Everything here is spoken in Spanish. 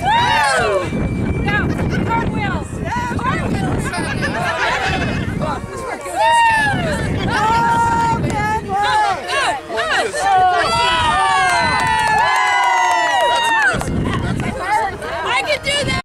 Woo!